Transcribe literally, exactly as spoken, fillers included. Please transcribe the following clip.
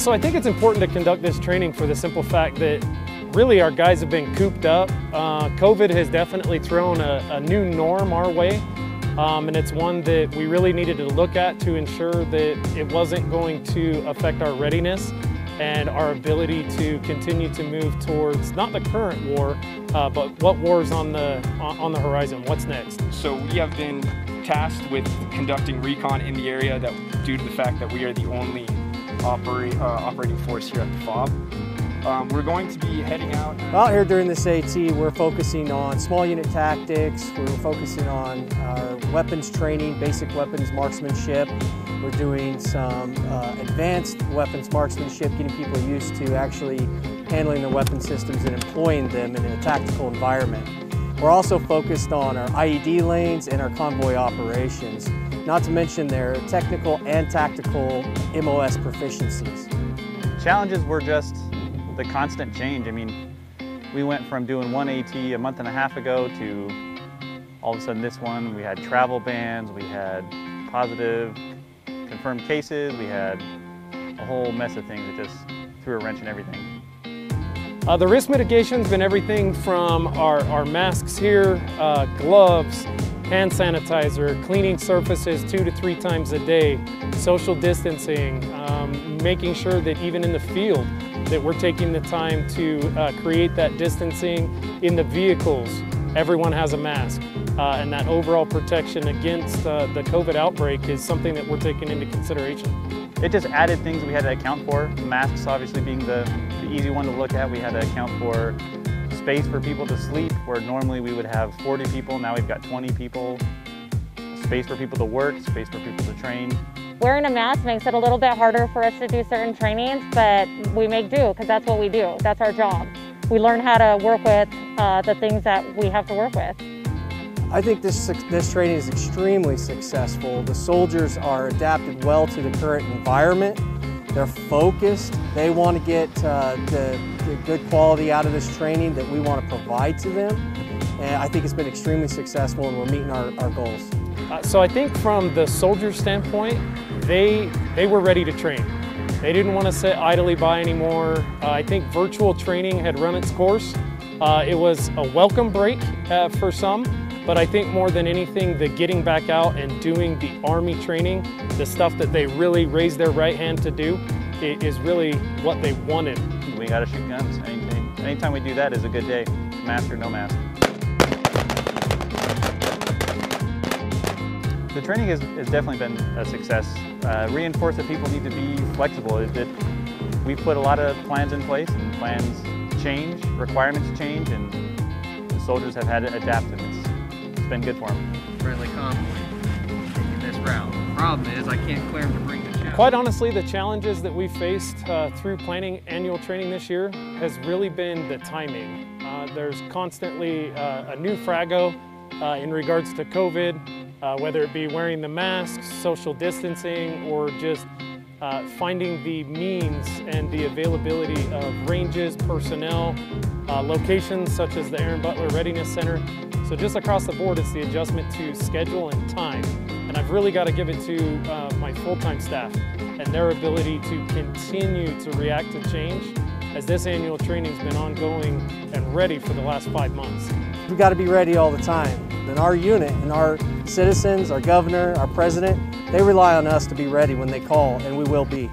So I think it's important to conduct this training for the simple fact that really our guys have been cooped up. Uh, COVID has definitely thrown a, a new norm our way. Um, and it's one that we really needed to look at to ensure that it wasn't going to affect our readiness and our ability to continue to move towards not the current war, uh, but what war's on the, on the horizon, what's next. So we have been tasked with conducting recon in the area that, due to the fact that we are the only operate, uh, operating force here at the F O B. Um, we're going to be heading out. Out here during this A T, we're focusing on small unit tactics, we're focusing on our weapons training, basic weapons marksmanship. We're doing some uh, advanced weapons marksmanship, getting people used to actually handling their weapon systems and employing them in a tactical environment. We're also focused on our I E D lanes and our convoy operations, not to mention their technical and tactical M O S proficiencies. Challenges were just the constant change. I mean, we went from doing one A T a month and a half ago to all of a sudden this one. We had travel bans, we had positive confirmed cases, we had a whole mess of things that just threw a wrench in everything. Uh, the risk mitigation's been everything from our, our masks here, uh, gloves, hand sanitizer, cleaning surfaces two to three times a day, social distancing, um, making sure that even in the field, that we're taking the time to uh, create that distancing in the vehicles. Everyone has a mask, uh, and that overall protection against uh, the COVID outbreak is something that we're taking into consideration. It just added things we had to account for, masks obviously being the, the easy one to look at. We had to account for space for people to sleep, where normally we would have forty people, now we've got twenty people. Space for people to work, space for people to train. Wearing a mask makes it a little bit harder for us to do certain trainings, but we make do because that's what we do. That's our job. We learn how to work with uh, the things that we have to work with. I think this, this training is extremely successful. The soldiers are adapted well to the current environment. They're focused. They want to get uh, the, the good quality out of this training that we want to provide to them. And I think it's been extremely successful and we're meeting our, our goals. Uh, so I think from the soldier standpoint, they, they were ready to train. They didn't want to sit idly by anymore. Uh, I think virtual training had run its course. Uh, it was a welcome break uh, for some, but I think more than anything, the getting back out and doing the Army training, the stuff that they really raised their right hand to do, it is really what they wanted. We gotta shoot guns. Anything, anytime we do that is a good day, mask or no mask. The training has, has definitely been a success. Uh, reinforced that people need to be flexible. It, it, we put a lot of plans in place and plans change, requirements change, and the soldiers have had to adapt and it's, it's been good for them. Friendly convoy, taking this route. The problem is I can't clear them to bring the challenge. Quite honestly, the challenges that we faced uh, through planning annual training this year has really been the timing. Uh, there's constantly uh, a new Frago uh, in regards to COVID. Uh, whether it be wearing the masks, social distancing, or just uh, finding the means and the availability of ranges, personnel, uh, locations such as the Aaron Butler Readiness Center. So just across the board, it's the adjustment to schedule and time. And I've really got to give it to uh, my full-time staff and their ability to continue to react to change as this annual training's been ongoing and ready for the last five months. We've got to be ready all the time. And our unit and our citizens, our governor, our president, they rely on us to be ready when they call, and we will be.